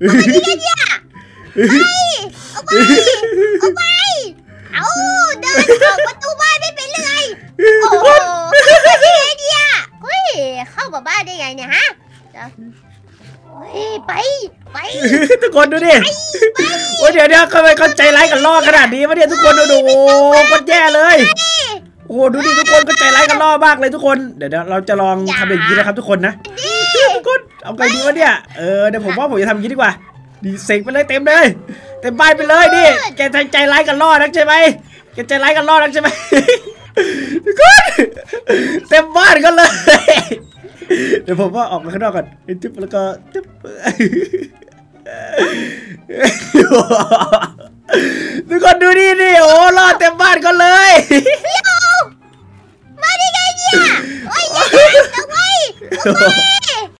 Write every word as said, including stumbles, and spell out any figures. อะไรเนี่ยเอาไปเอาไปเอาเดินเข้าประตูบ้านไม่เป็นเลยโอ้โหอะไรเนี่ยเฮ้ยเข้ามาบ้านได้ไงเนี่ยฮะไปไปทุกคนดูดิโอ้เดี๋ยวเดี๋ยวทำไมเขาใจร้ายกันล่อขนาดนี้วะเนี่ยทุกคนดูดูโอ้คนแย่เลยโอ้ดูดิทุกคนก็ใจร้ายกันล่อมากเลยทุกคนเดี๋ยวเราจะลองทำแบบนี้นะครับทุกคนนะทุกคนเอาไงดีวะเนี่ยเออเดี๋ยวผมว่าผมจะทำงี้ดีกว่าดีเสกไปเลยเต็มเลยเต็มบ้านไปเลยดิแกใจร้ายกันล่อนักใช่ไหมแกใจร้ายกันล่อนักใช่ไหมทุกคนเต็มบ้านกันเลยเดี๋ยวผมว่าออกมาข้างนอกก่อนจุ๊บแล้วก็จุ๊บทุกคนดูนี่นี่โอ้รอดเต็มบ้านก็เลยมาได้ไงเนี่ยโอ้ยอย่าทำนะเว้ย